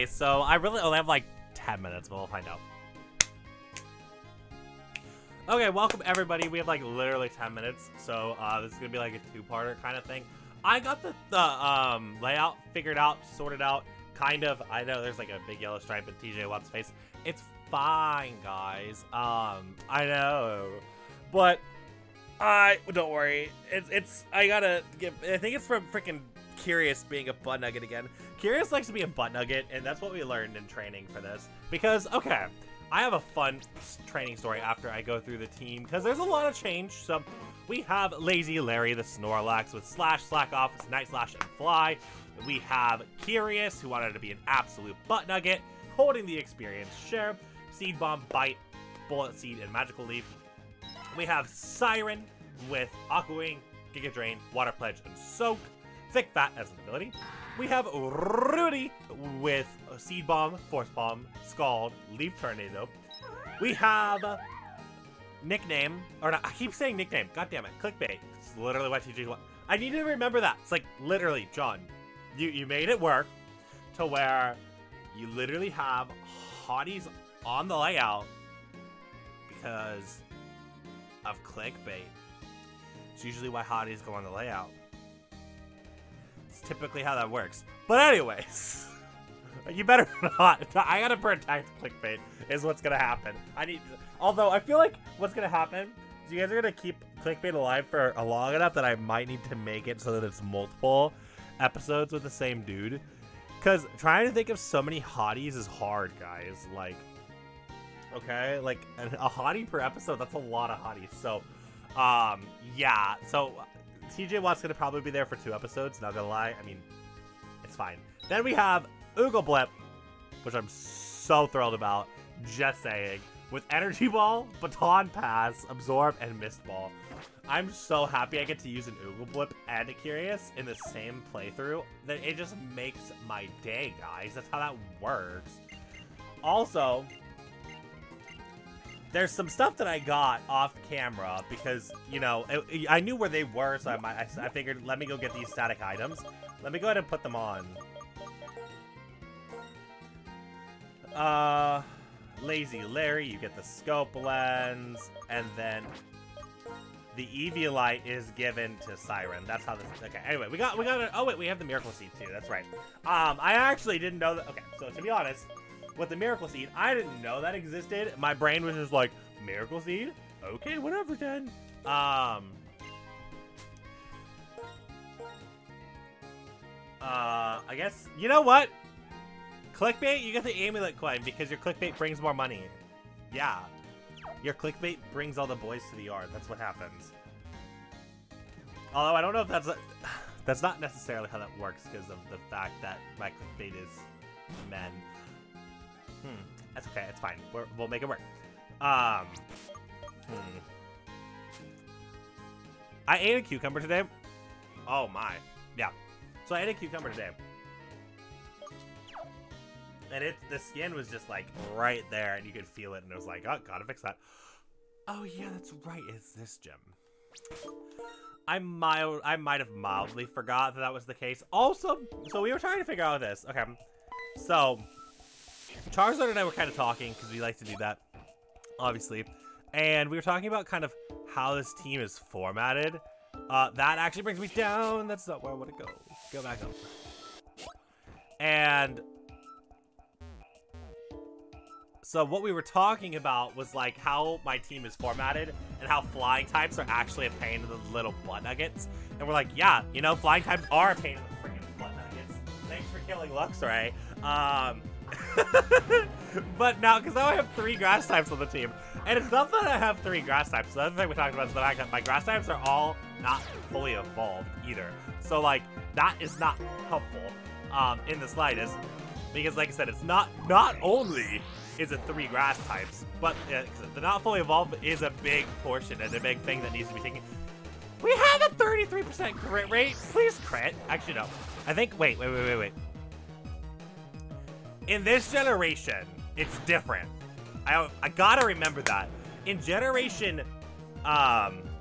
today, so I really only have like 10 minutes, but we'll find out. Okay, welcome everybody. We have like literally 10 minutes, so this is gonna be like a two-parter kind of thing. I got the layout figured out, sorted out, kind of. I know there's like a big yellow stripe in TJ Watt's face. It's fine, guys. I know, but don't worry. It's I gotta give. I think it's from freaking Curious being a butt nugget again. Curious likes to be a butt nugget, and that's what we learned in training for this. Because okay, I have a fun training story after I go through the team because there's a lot of change. So we have Lazy Larry the Snorlax with Slash, Slack Off, Night Slash, and Fly. We have Curious, who wanted to be an absolute butt nugget, holding the experience share, Seed Bomb, Bite, Bullet Seed, and Magical Leaf. We have Siren with Aqua Wing, Giga Drain, Water Pledge, and Soak. Thick Fat as an ability. We have Rudy with Seed Bomb, Force Bomb, Scald, Leaf Tornado. We have Nickname, or no, I keep saying Nickname. God damn it, Clickbait. It's literally what TJ Watt. I need to remember that. It's like literally, John, you made it work to where you literally have hotties on the layout because of Clickbait. It's usually why hotties go on the layout. It's typically how that works. But anyways, you better not. I gotta protect Clickbait is what's gonna happen. Although I feel like what's gonna happen is you guys are gonna keep Clickbait alive for long enough that I might need to make it so that it's multiple episodes with the same dude. Because trying to think of so many hotties is hard, guys. Like, okay, like a hottie per episode, that's a lot of hotties. So, yeah. So TJ Watt's gonna probably be there for 2 episodes, not gonna lie. I mean, it's fine. Then we have Oogle Blip, which I'm so thrilled about, just saying, with Energy Ball, Baton Pass, Absorb, and Mist Ball. I'm so happy I get to use an Oogle Blip and a Curious in the same playthrough. That it just makes my day, guys. That's how that works. Also, there's some stuff that I got off camera because, you know, I knew where they were, so I figured, let me go get these static items. Let me go ahead and put them on. Lazy Larry, you get the scope lens, and then the Eviolite is given to Siren. That's how this. Okay. Anyway, we got. Oh wait, we have the Miracle Seed too. That's right. I actually didn't know that. Okay. So to be honest, with the Miracle Seed, I didn't know that existed. My brain was just like, Miracle Seed. Okay, whatever then. I guess you know what. Clickbait, you get the amulet coin because your clickbait brings more money. Yeah. Your clickbait brings all the boys to the yard. That's what happens. Although I don't know if that's not necessarily how that works because of the fact that my clickbait is men. That's okay. It's fine. We'll make it work. I ate a cucumber today. Oh my. Yeah. So I ate a cucumber today. And the skin was just like right there and you could feel it and it was like, oh, gotta fix that. Oh yeah, that's right, it's this gym. I might have mildly forgot that was the case. Also, so we were trying to figure out this. Okay, so Charizard and I were kind of talking because we like to do that, obviously. And we were talking about kind of how this team is formatted. That actually brings me down. That's not where I want to go. Go back up. And so what we were talking about was like how my team is formatted and how flying types are actually a pain in the little butt nuggets. And we're like, yeah, you know, flying types are a pain in the freaking butt nuggets. Thanks for killing Luxray. But now, because now I have 3 grass types on the team. And it's not that I have 3 grass types. The other thing we talked about is that my grass types are all not fully evolved either. So like, that is not helpful in the slightest. Because like I said, it's not only is it 3 grass types, but the not fully evolved is a big portion and a big thing that needs to be taken. We have a 33% crit rate. Please crit. Actually, no. I think, wait. In this generation, it's different. I gotta remember that. In generation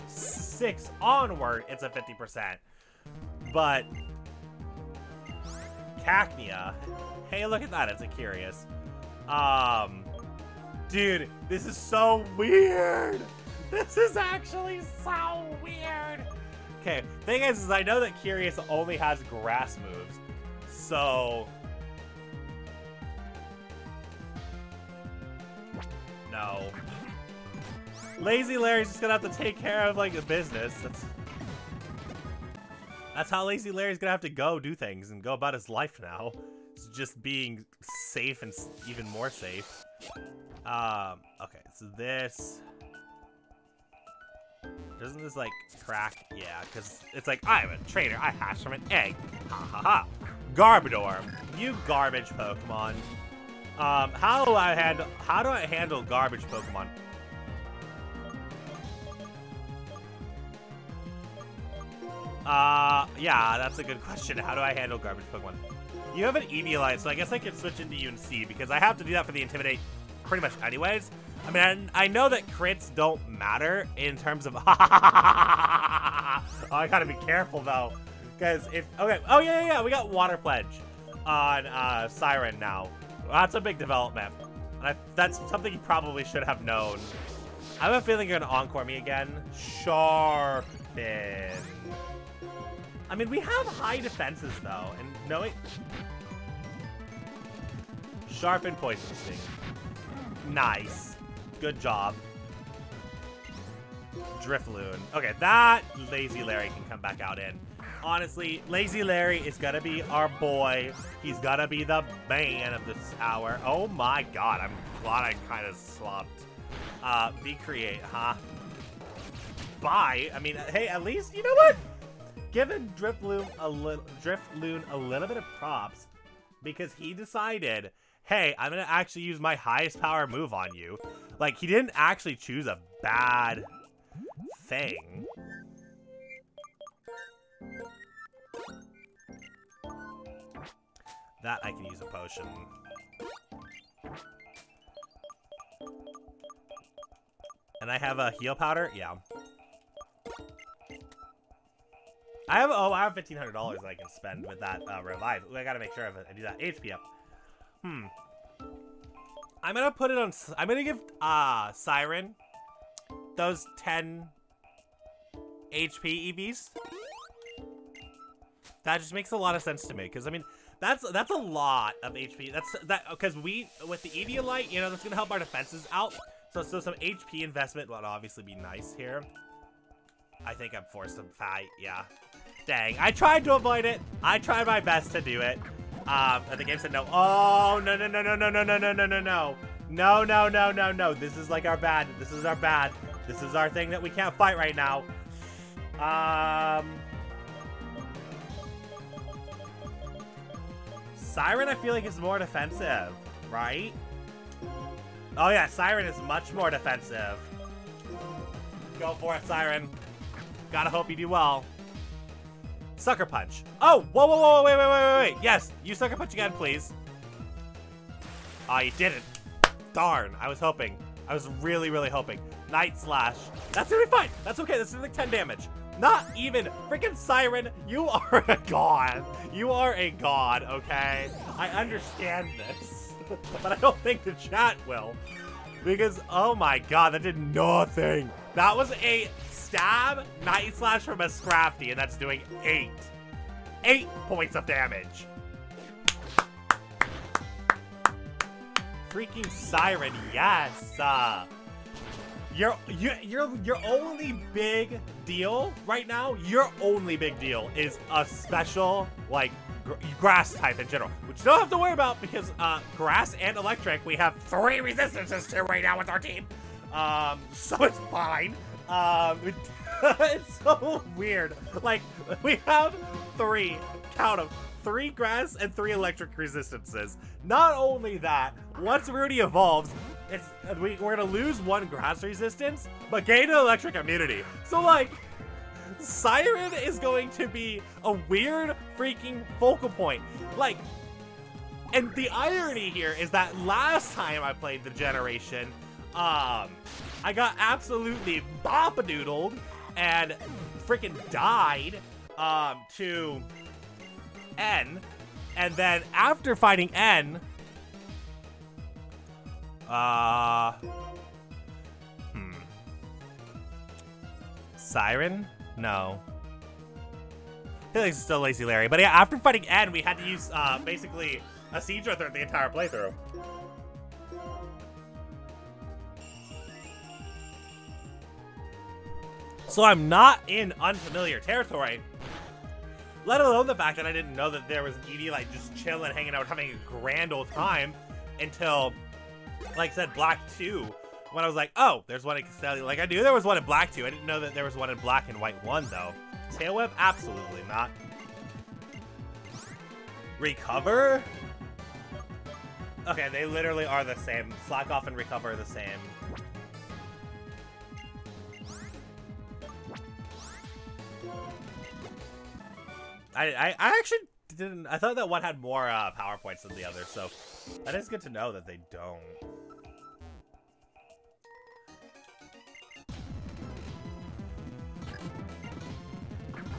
6 onward, it's a 50%. But Cacnea. Hey, look at that, it's a Curious. Dude, this is so weird. This is actually so weird. Okay, thing is I know that Curious only has grass moves, so... No. Lazy Larry's just gonna have to take care of, like, the business. That's how Lazy Larry's gonna have to go do things and go about his life now. It's just being safe and even more safe. Okay, so this... Doesn't this, like, crack? Yeah, because it's like, I'm a trainer. I hatched from an egg. Ha ha ha. Garbodor, you garbage Pokemon. How do I handle garbage Pokemon? Yeah, that's a good question. How do I handle garbage Pokemon? You have an Eviolite, so I guess I can switch into you and see, because I have to do that for the Intimidate pretty much anyways. I mean, I know that crits don't matter in terms of... Oh, I gotta be careful, though. Because if... Okay. Oh, yeah. We got Water Pledge on Siren now. That's a big development. And that's something you probably should have known. I have a feeling you're going to Encore me again. Sharpen. I mean, we have high defenses, though. And knowing... Sharpen Poison Sting. Nice. Good job. Drifloon. Okay, that Lazy Larry can come back out in. Honestly, Lazy Larry is gonna be our boy. He's gonna be the man of this hour. Oh my god, I'm glad I kind of slopped. V-create, huh? Bye. I mean, hey, at least, you know what? Giving Drifloon a little bit of props because he decided, hey, I'm gonna actually use my highest power move on you. Like, he didn't actually choose a bad thing. That I can use a potion. And I have a heal powder? Yeah. I have $1,500 that I can spend with that revive. Ooh, I gotta make sure I do that. HP up. I'm gonna put it on. I'm gonna give Siren those 10 HP EVs. That just makes a lot of sense to me, because I mean, that's a lot of HP. Because with the Eviolite, you know, that's gonna help our defenses out. So some HP investment would obviously be nice here. I think I'm forced to fight. Yeah. Dang, I tried to avoid it. I tried my best to do it. The game said no. Oh, no. This is like our bad. This is our bad. This is our thing that we can't fight right now. Siren, I feel like, is more defensive, right? Oh, yeah, Siren is much more defensive. Go for it, Siren. Gotta hope you do well. Sucker Punch. Oh, whoa, wait. Yes, you Sucker Punch again, please. Oh, you didn't. Darn, I was hoping. I was really, really hoping. Night Slash. That's gonna be fine. That's okay, this is like 10 damage. Not even. Freaking Siren, you are a god. You are a god, okay? I understand this, but I don't think the chat will. Because, oh my god, that did nothing. That was a... Stab, Night Slash from a Scrafty, and that's doing 8 points of damage. Freaking Siren, yes. Your only big deal right now, your only big deal is a special, like, grass type in general, which you don't have to worry about because grass and electric, we have 3 resistances to right now with our team. So it's fine. It's so weird. Like, we have 3, count them, 3 grass and 3 electric resistances. Not only that, once Rudy evolves, we're gonna lose 1 grass resistance, but gain an electric immunity. So, like, Siren is going to be a weird freaking focal point. Like, and the irony here is that last time I played the generation, I got absolutely bop-a-doodled and freaking died to N, And then after fighting N, Siren? No. I feel like it's still Lazy Larry. But yeah, after fighting N, we had to use basically a Seedra throughout the entire playthrough. So I'm not in unfamiliar territory, let alone the fact that I didn't know that there was an Eeveelite just chilling, hanging out, having a grand old time until, like I said, Black 2, when I was like, oh, there's one in Castelli. Like, I knew there was one in Black 2. I didn't know that there was one in Black and White 1, though. Tail Whip? Absolutely not. Recover? Okay, they literally are the same. Slack Off and Recover are the same. I actually didn't. I thought that one had more power points than the other, so that is good to know that they don't.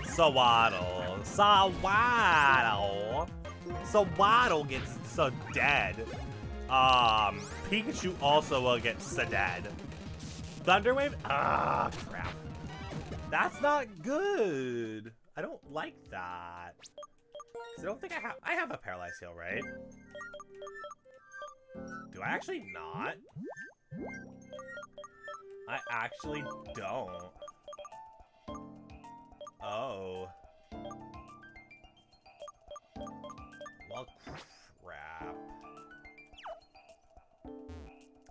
Sawaddle, Sawaddle, Sawaddle gets so dead. Pikachu also will get so dead. Thunderwave. Ah, crap. That's not good. I don't like that. I don't think I have a Paralyzed Heal, right? Do I actually not? I actually don't. Oh. Well, crap.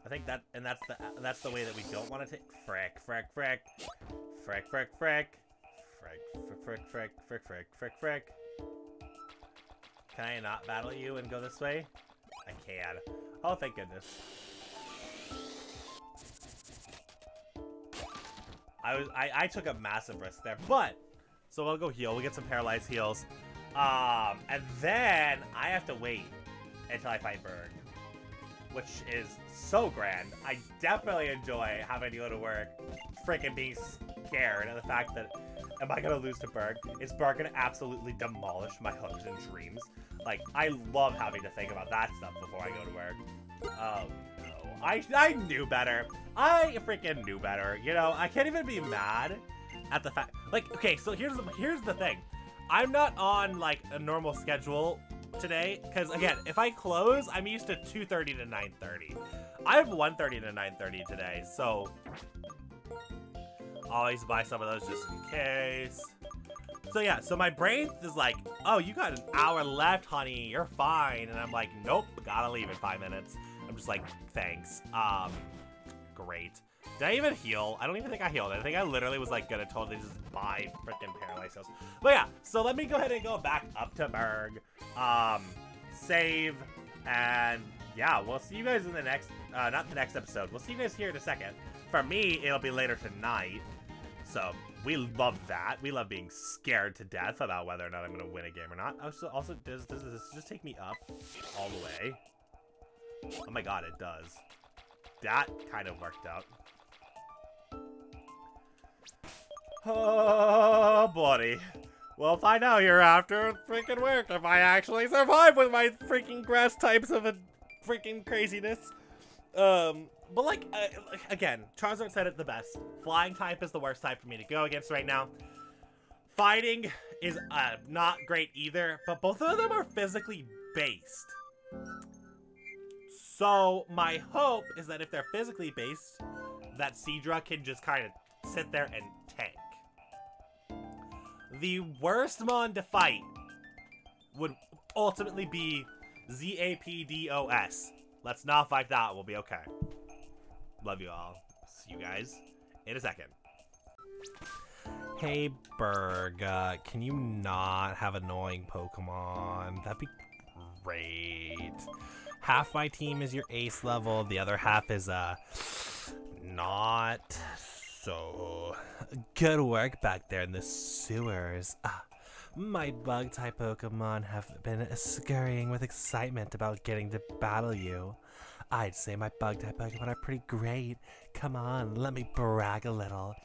I think that, and that's the way that we don't want to take. Frick, frick, frick. Frick, frick, frick. Frick, frick, frick, frick, frick, frick. Can I not battle you and go this way? I can. Oh, thank goodness. I took a massive risk there, but so we'll go heal. We'll get some paralyzed heals, and then I have to wait until I fight Burgh, which is so grand. I definitely enjoy having to go to work, freaking being scared of the fact that. Am I gonna lose to Burgh? Is Burgh gonna absolutely demolish my hopes and dreams? Like, I love having to think about that stuff before I go to work. Oh, no. I knew better. I freaking knew better. You know, I can't even be mad at the fact... Like, okay, so here's the thing. I'm not on, like, a normal schedule today. Because, again, if I close, I'm used to 2:30 to 9:30. I have 1:30 to 9:30 today, so... Always buy some of those just in case. So yeah, so my brain is like, oh, you got an hour left, honey, you're fine. And I'm like, nope, gotta leave in 5 minutes. I'm just like, thanks. Great. Did I even heal? I don't even think I healed. I think I literally was like gonna totally just buy freaking paralyzed heals. But yeah, so let me go ahead and go back up to Burgh. Save, and yeah, we'll see you guys in the next, not the next episode. We'll see you guys here in a second. For me, it'll be later tonight. So, we love that. We love being scared to death about whether or not I'm going to win a game or not. Also, does this just take me up all the way? Oh my god, it does. That kind of worked out. Oh, buddy. We'll find out hereafter. It freaking worked if I actually survive with my freaking grass types of a freaking craziness. But like, again, Charizard said it the best. Flying type is the worst type for me to go against right now. Fighting is not great either, but both of them are physically based. So my hope is that if they're physically based, that Seedra can just kind of sit there and tank. The worst mon to fight would ultimately be Z-A-P-D-O-S. Let's not fight that. We'll be okay. Love you all. See you guys in a second. Hey, Burgh. Can you not have annoying Pokemon? That'd be great. Half my team is your ace level. The other half is, not. So, good work back there in the sewers. My bug-type Pokemon have been scurrying with excitement about getting to battle you. I'd say my bug-type Pokemon are pretty great. Come on, let me brag a little.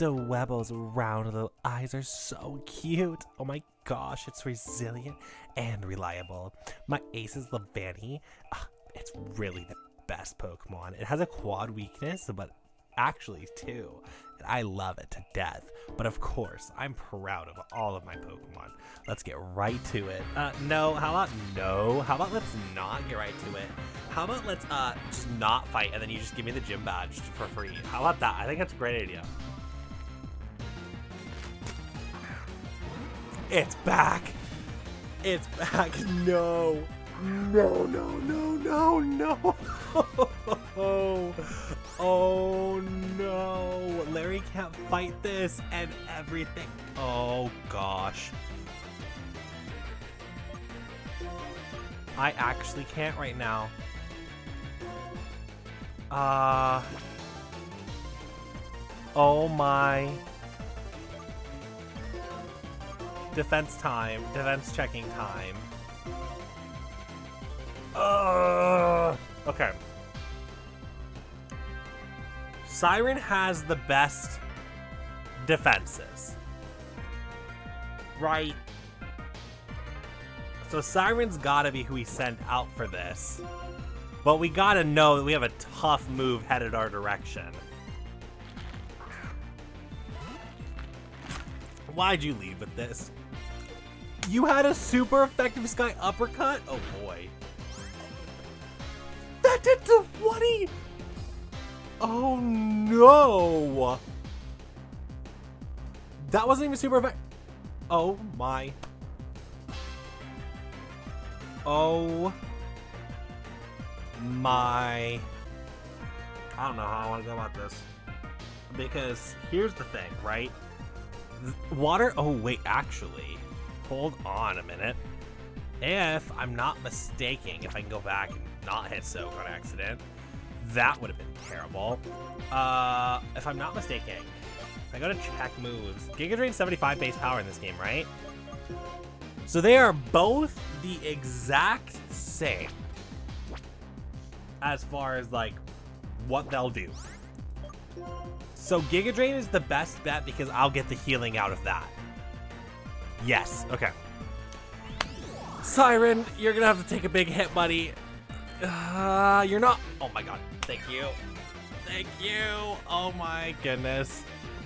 Dweebil's round little eyes are so cute. Oh my gosh, it's resilient and reliable. My ace is Leavanny. It's really the best Pokemon. It has a quad weakness, but actually two, and I love it to death. But of course, I'm proud of all of my Pokemon. Let's get right to it. How about let's not get right to it? How about let's just not fight, and then you just give me the gym badge for free? How about that? I think that's a great idea. It's back! It's back! No! No, no, no, no, no! Oh no! Larry can't fight this and everything. Oh gosh. I actually can't right now. Oh my. Defense time. Defense checking time. Okay. Siren has the best defenses. Right? So Siren's gotta be who we send out for this. But we gotta know that we have a tough move headed our direction. Why'd you leave with this? You had a super effective Sky Uppercut? Oh boy. That did 20! Oh no! That wasn't even super effective. Oh my. Oh. My. I don't know how I want to go about this. Because here's the thing, right? Water. Oh wait, actually. Hold on a minute. If I'm not mistaken, if I can go back and not hit soak on accident, that would have been terrible. If I'm not mistaken, if I go to check moves, Giga Drain 75 base power in this game, right? So they are both the exact same as far as like what they'll do. So Giga Drain is the best bet because I'll get the healing out of that. Yes, okay. Siren, you're gonna have to take a big hit, buddy. You're not. Oh my god, thank you. Thank you. Oh my goodness.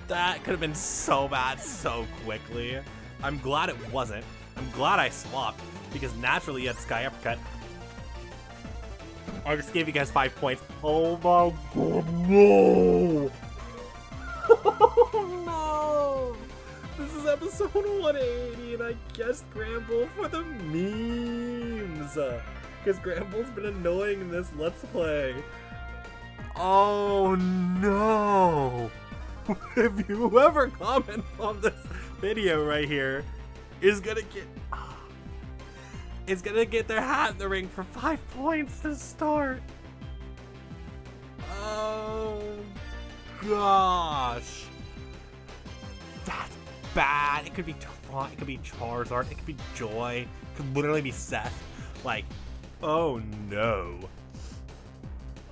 That could have been so bad so quickly. I'm glad it wasn't. I'm glad I swapped because naturally you had Sky Uppercut. I just gave you guys 5 points. Oh my god, no. Oh no. This is episode 180, and I guessed Granbull for the memes. Because Granbull's been annoying in this Let's Play. Oh no! If you ever comment on this video right here, is gonna get their hat in the ring for 5 points to start. Oh gosh, that's bad. It could be Taunt, it could be Charizard, it could be Joy, it could literally be Seth. Like, oh no.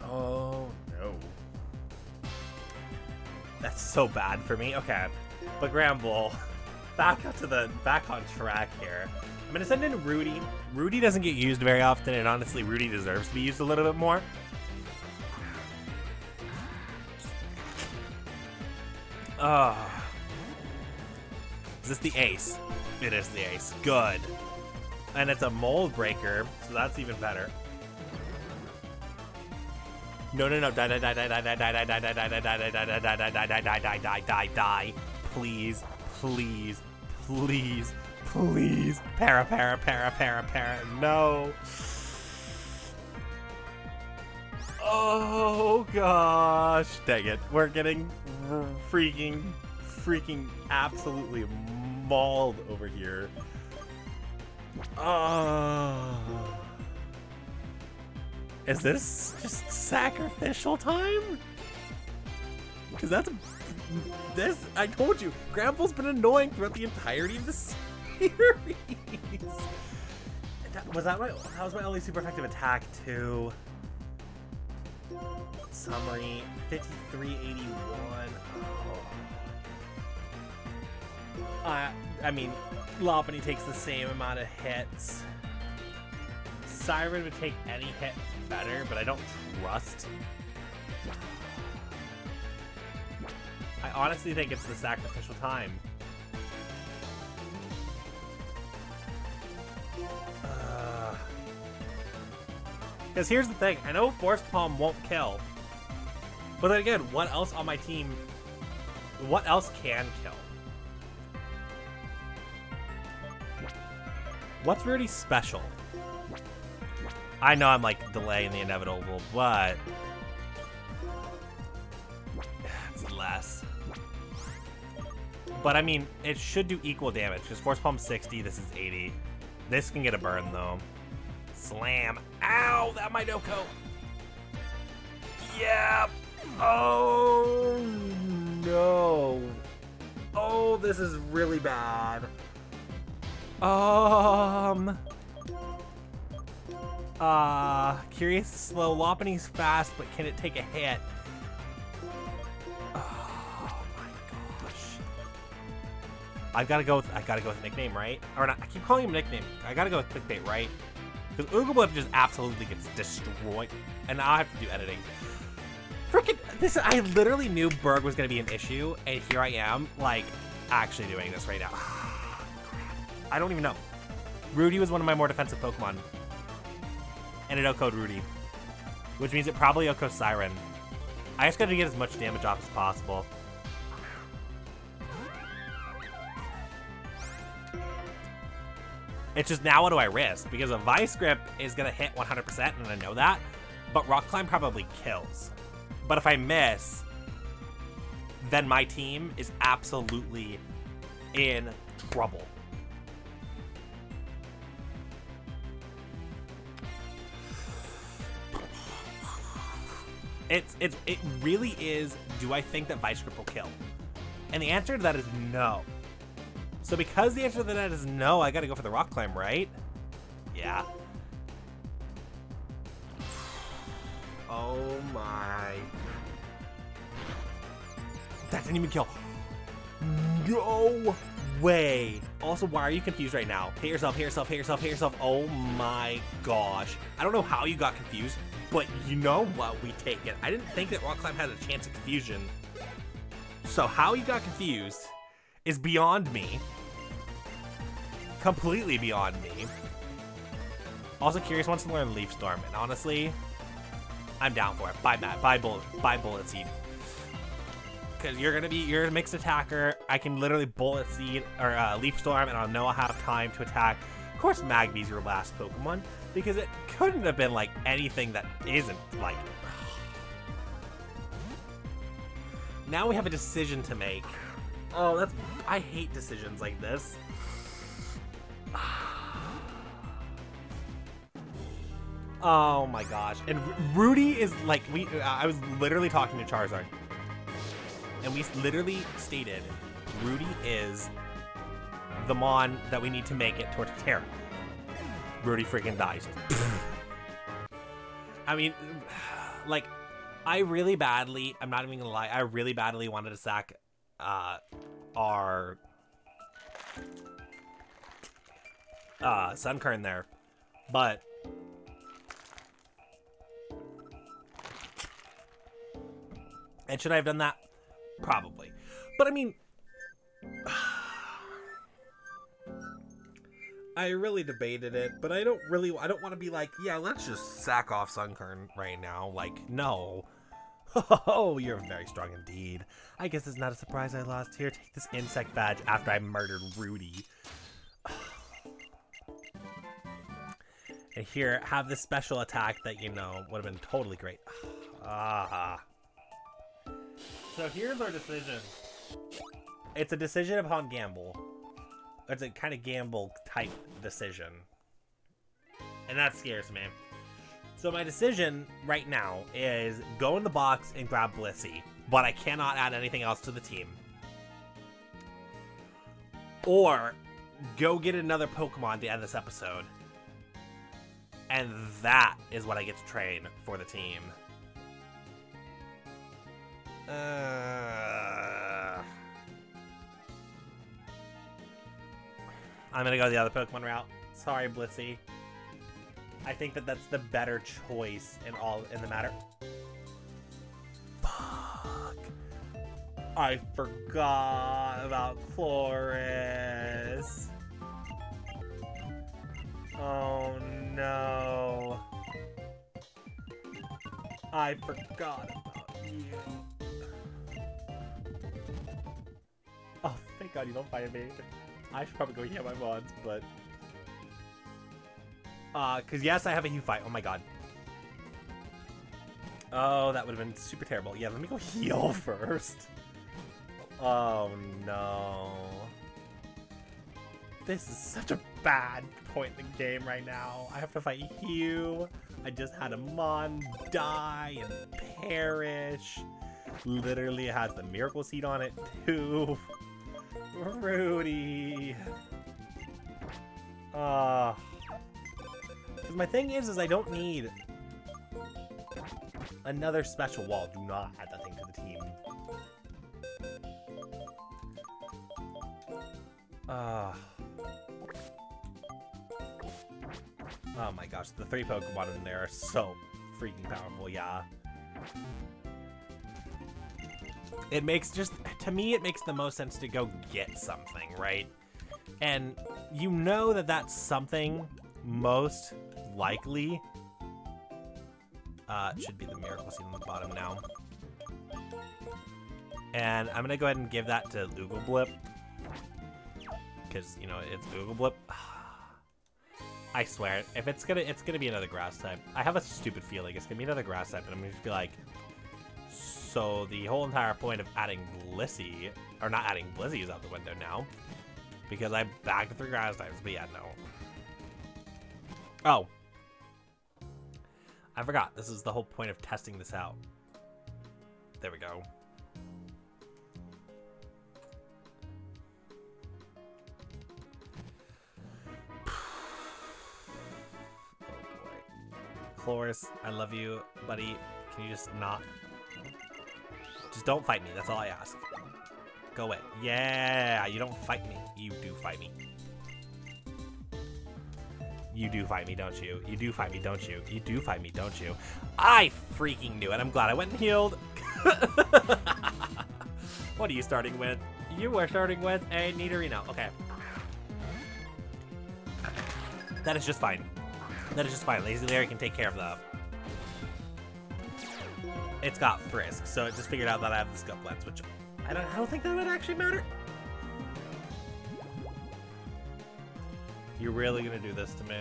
Oh no. That's so bad for me. Okay, but Granbull, back on track here. I'm gonna send in Rudy. Rudy doesn't get used very often, and honestly, Rudy deserves to be used a little bit more. Is this the ace? It is the ace. Good. And it's a mold breaker, so that's even better. No, no, no. Die, die, die, die, die, die, die, die, die, die, die, die, die, die, die, die, die, die, die, die, die, die. Please, please, please, please. Para, para, para, para, para. No. Oh, gosh. Dang it. We're getting freaking absolutely mauled over here. Oh. Is this just sacrificial time? Because that's this. I told you, Granbull's been annoying throughout the entirety of the series. That was my only super effective attack too. Summary 5381. Oh. I mean, Lopunny takes the same amount of hits. Siren would take any hit better, but I don't trust. I honestly think it's the sacrificial time. Because here's the thing, I know Force Palm won't kill, but then again, what else on my team, what else can kill? What's Rudy special? I know I'm like delaying the inevitable, but it's less. But I mean, it should do equal damage, because Force Palm's 60, this is 80. This can get a burn though. Slam. Ow, that might no-co. Yeah. Oh, no. Oh, this is really bad. Curious is slow. Lopunny's fast, but can it take a hit? Oh, my gosh. I gotta go with nickname, right? Or not, I keep calling him nickname. I gotta go with clickbait, right? Because Oogle Blip just absolutely gets destroyed. And now I have to do editing. Frickin' this, I literally knew Burgh was going to be an issue. And here I am, like, actually doing this right now. I don't even know. Rudy was one of my more defensive Pokemon. And it OKO'd Rudy. Which means it probably OKO'd Siren. I just got to get as much damage off as possible. It's just now what do I risk? Because a Vice Grip is going to hit 100%, and I know that. But Rock Climb probably kills. But if I miss, then my team is absolutely in trouble. It really is, do I think that Vice Grip will kill? And the answer to that is no. So because the answer to that is no, I gotta go for the rock climb, right? Yeah. Oh my. That didn't even kill. No way. Also, why are you confused right now? Hit yourself, hit yourself, hit yourself, hit yourself. Oh my gosh. I don't know how you got confused, but you know what? We take it. I didn't think that rock climb had a chance of confusion. So how you got confused is beyond me. Completely beyond me. Also, Curious wants to learn Leaf Storm, and honestly, I'm down for it. Buy Matt, buy Bullet Seed. Because you're a mixed attacker. I can literally Bullet Seed or Leaf Storm, and I'll know I'll have time to attack. Of course, Magby's your last Pokemon, because it couldn't have been like anything that isn't like. Now we have a decision to make. Oh, that's. I hate decisions like this. Oh my gosh! And Rudy is like we. I was literally talking to Charizard, and we literally stated Rudy is the mon that we need to make it towards Terra. Rudy freaking dies. I mean, like, I really badly. I'm not even gonna lie. I really badly wanted to sack. Our Sunkern there, but and should I have done that? Probably, but I mean, I really debated it, but I don't want to be like, yeah, let's just sack off Sunkern right now. Like, no. Oh, you're very strong indeed. I guess it's not a surprise I lost. Here, take this insect badge after I murdered Rudy. And here, have this special attack that, you know, would have been totally great. So here's our decision. It's a decision upon gamble. It's a kind of gamble type decision. And that scares me. So my decision right now is go in the box and grab Blissey, but I cannot add anything else to the team. Or go get another Pokemon to end this episode. And that is what I get to train for the team. I'm gonna go the other Pokemon route. Sorry, Blissey. I think that that's the better choice in the matter. Fuck. I forgot about Chlorus. Oh no. I forgot about you. Oh, thank God you don't find me. I should probably go heal my mods, but... cause yes, I have a Hugh fight. Oh my God. Oh, that would have been super terrible. Yeah, let me go heal first. Oh no. This is such a bad point in the game right now. I have to fight Hugh. I just had Amon die and perish. Literally has the Miracle Seed on it too. Rudy. My thing is I don't need another special wall. Do not add that thing to the team. Oh my gosh, the three Pokemon in there are so freaking powerful, yeah. It makes just, to me, it makes the most sense to go get something, right? And you know that that's something most likely it should be the Miracle Seed on the bottom now. And I'm gonna go ahead and give that to Oogle Blip. Cause you know it's Oogle Blip. I swear, if it's gonna be another grass type. I have a stupid feeling it's gonna be another grass type, and I'm gonna just be like, so the whole entire point of adding Blissey, or not adding Blissey, is out the window now. Because I bagged three grass types, but yeah, no. Oh, I forgot. This is the whole point of testing this out. There we go. Oh boy. Chlorus, I love you, buddy. Can you just not... Just don't fight me. That's all I ask. Go away. Yeah, you don't fight me. You do fight me. You do fight me, don't you? You do fight me, don't you? You do fight me, don't you? I freaking knew it. I'm glad I went and healed. What are you starting with? You were starting with a Nidorino. Okay. That is just fine. That is just fine. Lazy Larry can take care of the... It's got Frisk, so it just figured out that I have the Scufflets, which I don't think that would actually matter. You're really gonna do this to me?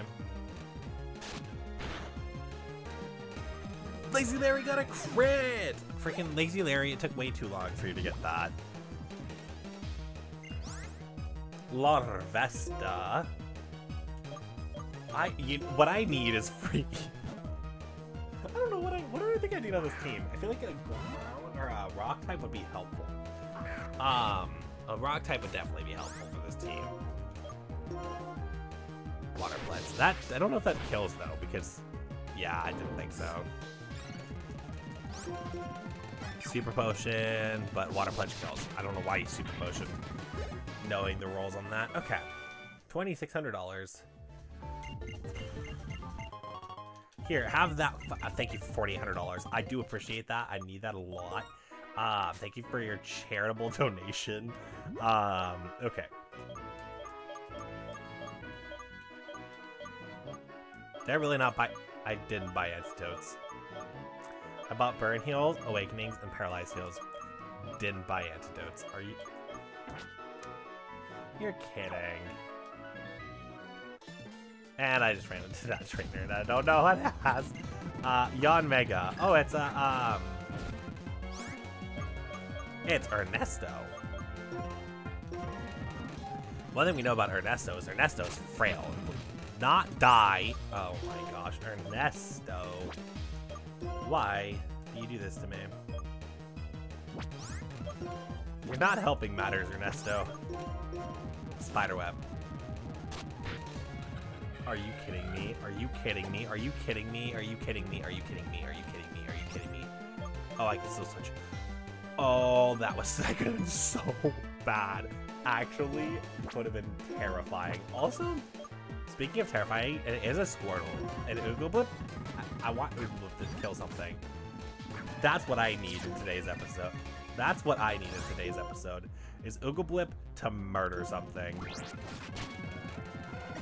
Lazy Larry got a crit! Freaking Lazy Larry, it took way too long for you to get that. Larvesta. What I need is free. I don't know what do I think I need on this team? I feel like a ground or a rock type would be helpful. A rock type would definitely be helpful for this team. Water Blitz. That, I don't know if that kills though, because yeah, I didn't think so. Super Potion, but Water Blitz kills. I don't know why you Super Potion, knowing the rolls on that. Okay, $2,600. Here, have that. Thank you for $4,800. I do appreciate that. I need that a lot. Thank you for your charitable donation. Okay. Did I really not buy? I didn't buy antidotes. I bought burn heals, awakenings, and paralyzed heals. Didn't buy antidotes. Are you? You're kidding. And I just ran into that trainer, and I don't know what it has. Yon Mega. Oh, it's a It's Ernesto. One thing we know about Ernesto is Ernesto's frail. Not die. Oh my gosh, Ernesto. Why do you do this to me? You're not helping matters, Ernesto. Spiderweb. Are you kidding me? Are you kidding me? Are you kidding me? Are you kidding me? Are you kidding me? Are you kidding me? Are you kidding me? Oh, I can still switch. Oh, that was so bad. Actually, would have been terrifying. Also, speaking of terrifying, it is a Squirtle. An Oogle Blip? I want Oogle Blip to kill something. That's what I need in today's episode. That's what I need in today's episode, is Oogle Blip to murder something.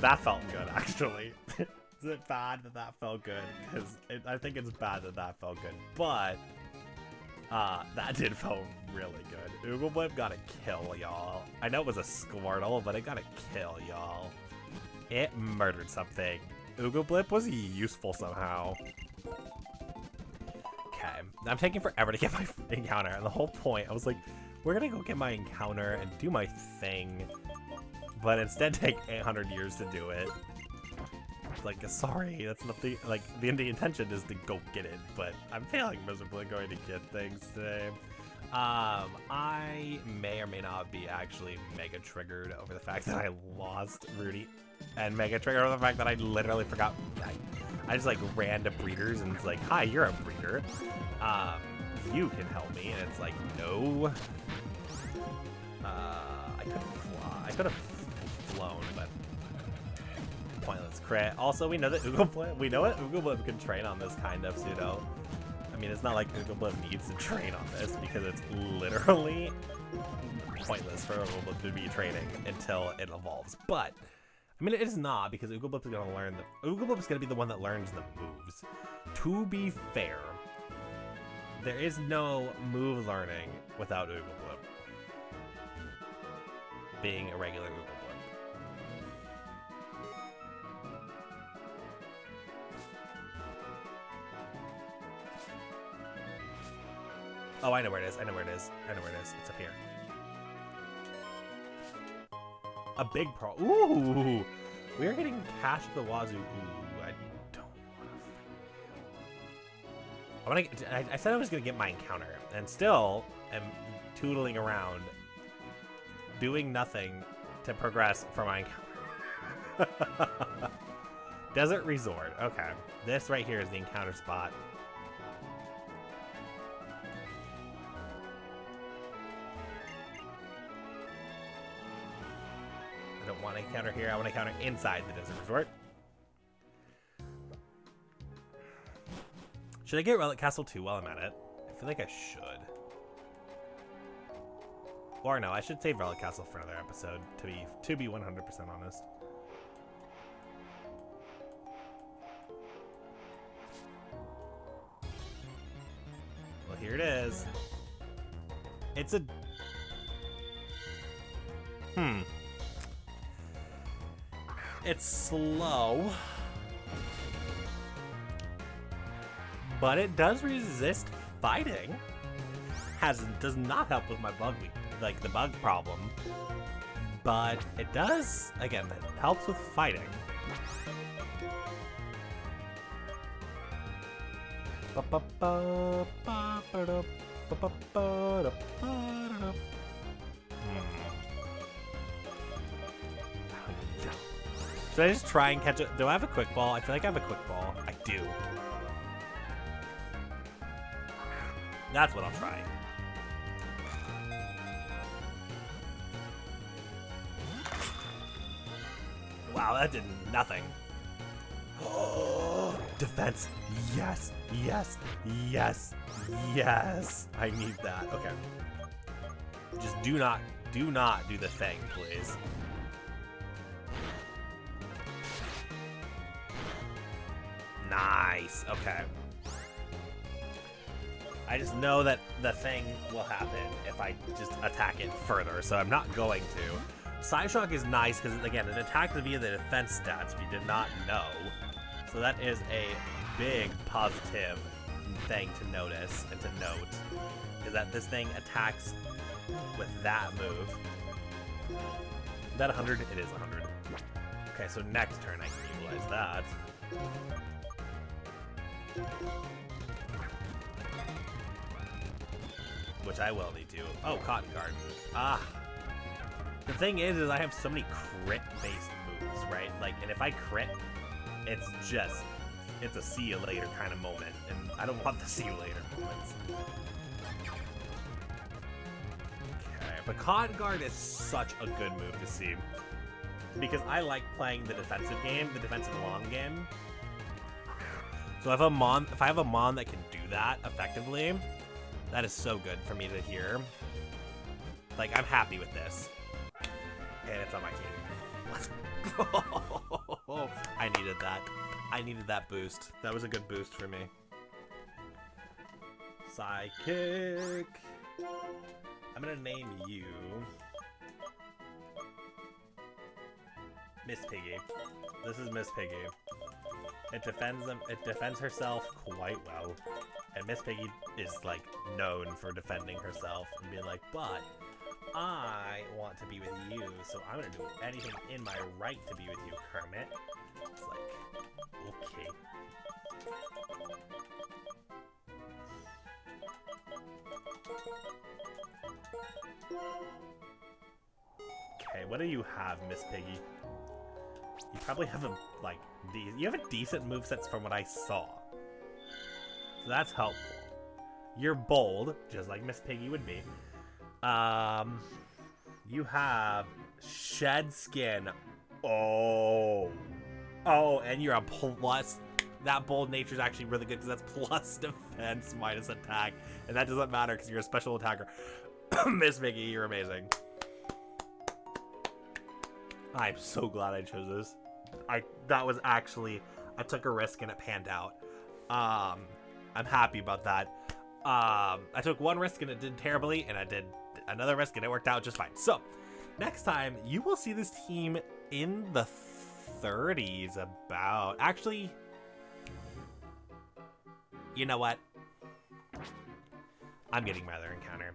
That felt good, actually. Is it bad that that felt good? Because I think it's bad that that felt good, but that did feel really good. Oogle Blip got a kill, y'all. I know it was a Squirtle, but it got a kill, y'all. It murdered something. Oogle Blip was useful somehow. Okay, I'm taking forever to get my encounter, and the whole point, I was like, we're gonna go get my encounter and do my thing, but instead take 800 years to do it. Like, sorry, that's not the, like, the intention is to go get it, but I'm failing miserably going to get things today. I may or may not be actually mega triggered over the fact that I lost Rudy, and mega triggered over the fact that I literally forgot. I just, like, ran to breeders and it's like, hi, you're a breeder. You can help me, and it's like, no. I could have flown, but pointless crit. Also, we know that Oogle Blip, we know what Oogle Blip can train on this kind of pseudo. I mean, it's not like Oogle Blip needs to train on this because it's literally pointless for Oogle Blip to be training until it evolves. But I mean, it is not, because Oogle Blip is going to learn the Oogle Blip is going to be the one that learns the moves. To be fair, there is no move learning without Oogle Blip being a regular Oogle Blip. Oh, I know where it is. I know where it is. I know where it is. It's up here. A big pro. Ooh! We are getting cashed the wazoo. Ooh, I don't want to. I said I was going to get my encounter, and still am tootling around, doing nothing to progress for my encounter. Desert Resort. Okay. This right here is the encounter spot. Want to encounter here. I want to encounter inside the Desert Resort. Should I get Relic Castle too while I'm at it? I feel like I should. Or no, I should save Relic Castle for another episode, to be 100% honest. Well, here it is. It's a... It's slow, but it does resist fighting. Does not help with my bug, like the bug problem, but it does, again, it helps with fighting. Should I just try and catch it? Do I have a quick ball? I feel like I have a quick ball. I do. That's what I'll try. Wow, that did nothing. Oh, defense. Yes, yes, yes, yes. I need that. Okay. Just do not do the thing, please. Nice, okay. I just know that the thing will happen if I just attack it further, so I'm not going to. Side Shock is nice because, again, it attacks via the defense stats if you did not know. So that is a big positive thing to notice and to note, is that this thing attacks with that move. Is that 100? It is 100. Okay, so next turn I can utilize that. Which I will need to. Oh, Cotton Guard. Ah. The thing is I have so many crit-based moves, right? Like, and if I crit, it's just, it's a see you later kind of moment. And I don't want the see you later moments. But Cotton Guard is such a good move to see, because I like playing the defensive game, the defensive long game. So if I have a Mon that can do that effectively, that is so good for me to hear. Like, I'm happy with this. And it's on my team. Let's go! I needed that. I needed that boost. That was a good boost for me. Psychic. I'm gonna name you Miss Piggy. This is Miss Piggy. It defends herself quite well. And Miss Piggy is, like, known for defending herself and being like, but I want to be with you, so I'm gonna do anything in my right to be with you, Kermit. It's like, okay. Okay, what do you have, Miss Piggy? You probably have a, like, you have a decent moveset from what I saw. So that's helpful. You're bold, just like Miss Piggy would be. You have Shed Skin. Oh, and you're a plus. That bold nature is actually really good, because that's plus defense, minus attack. And that doesn't matter, because you're a special attacker. Miss Piggy, you're amazing. I'm so glad I chose this. That was actually, I took a risk and it panned out. I'm happy about that. I took one risk and it did terribly, and I did another risk and it worked out just fine. So, next time, you will see this team in the 30s about. Actually, you know what? I'm getting my other encounter.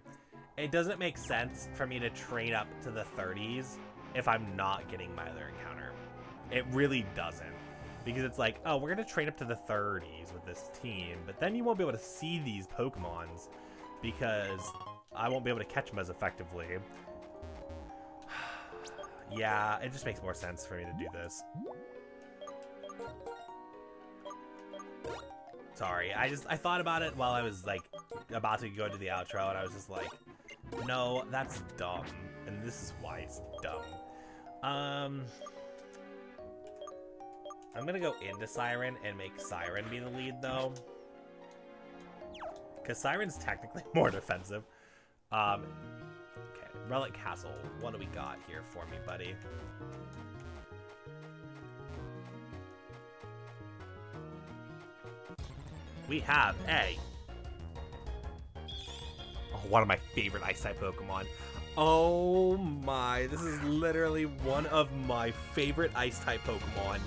It doesn't make sense for me to train up to the 30s if I'm not getting my other encounter. It really doesn't. Because it's like, oh, we're going to train up to the 30s with this team, but then you won't be able to see these Pokemons because I won't be able to catch them as effectively. Yeah, it just makes more sense for me to do this. Sorry, I thought about it while I was, like, about to go to the outro, and I was just like, no, that's dumb. And this is why it's dumb. I'm gonna go into Siren and make Siren be the lead, though. Because Siren's technically more defensive. Okay, Relic Castle. What do we got here for me, buddy? We have a... Oh, one of my favorite Ice-type Pokemon. Oh my, this is literally one of my favorite Ice-type Pokemon.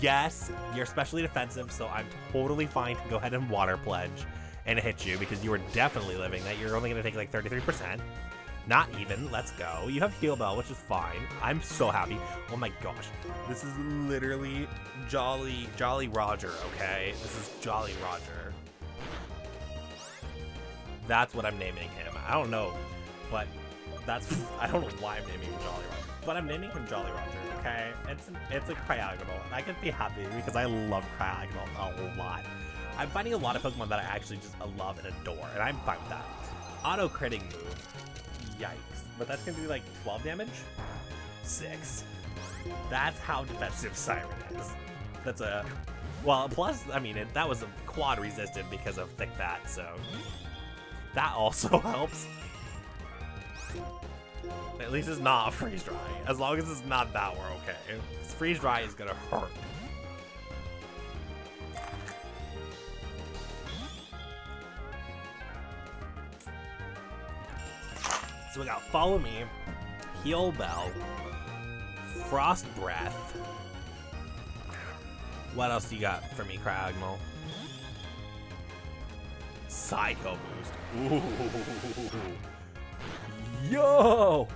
Yes, you're specially defensive, so I'm totally fine to go ahead and Water Pledge and hit you, because you were definitely living that. You're only going to take like 33%. Not even. Let's go. You have Heal Bell, which is fine. I'm so happy. Oh my gosh. This is literally Jolly Roger, okay? This is Jolly Roger. That's what I'm naming him. I don't know, but that's... I don't know why I'm naming him Jolly Roger. But I'm naming him Jolly Roger, okay? It's a Cryogonal, and I could be happy because I love Cryogonal a lot. I'm finding a lot of Pokemon that I actually just love and adore, and I'm fine with that. Auto-critting move. Yikes. But that's going to be like 12 damage? 6. That's how defensive Siren is. That's a... Well, plus, I mean, that was a quad resisted because of Thick Fat, so... That also helps. At least it's not freeze dry. As long as it's not that, we're okay. Freeze dry is gonna hurt. So we got Follow Me, Heal Bell, Frost Breath. What else do you got for me, Cryogonal? Psycho Boost. Ooh. Yo!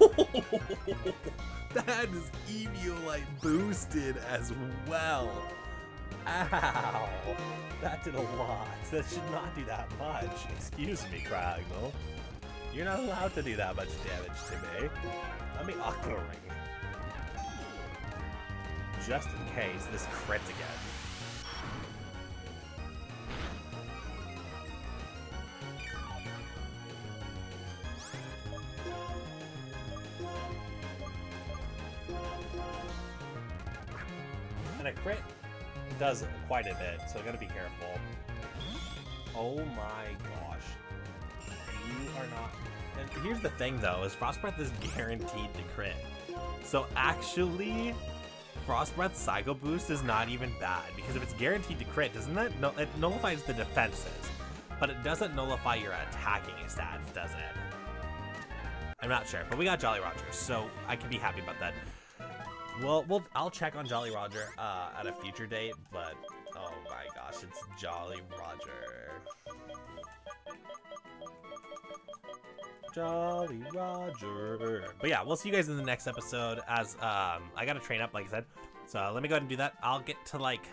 That is Eviolite boosted as well. Ow! That did a lot. That should not do that much. Excuse me, Cryogonal. You're not allowed to do that much damage to me. Let me Aqua Ring. Just in case this crits again. and a crit does quite a bit, so gotta be careful. Oh my gosh. You are not... And here's the thing though, is Frost Breath is guaranteed to crit. So actually, Frost Breath Psycho Boost is not even bad, because if it's guaranteed to crit, doesn't that... No, it nullifies the defenses, but it doesn't nullify your attacking stats, does it? I'm not sure, but we got Jolly Roger, so I can be happy about that. Well, I'll check on Jolly Roger at a future date, but oh my gosh, it's Jolly Roger. Jolly Roger. But yeah, we'll see you guys in the next episode as I gotta train up, like I said. So let me go ahead and do that. I'll get to like